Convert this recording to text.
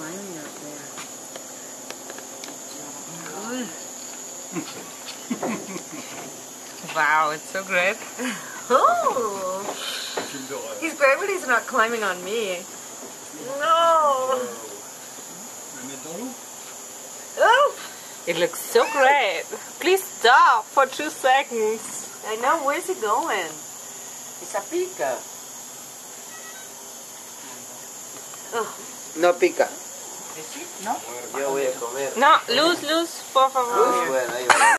climbing up there. Wow, it's so great. Oh! He's great, but he's not climbing on me. No! Oh! It looks so great. Please stop for 2 seconds. I know, where's he going? It's a pica. Oh. No pica. No, yo voy a comer. No, luz, por favor. Luz, bueno, ahí va.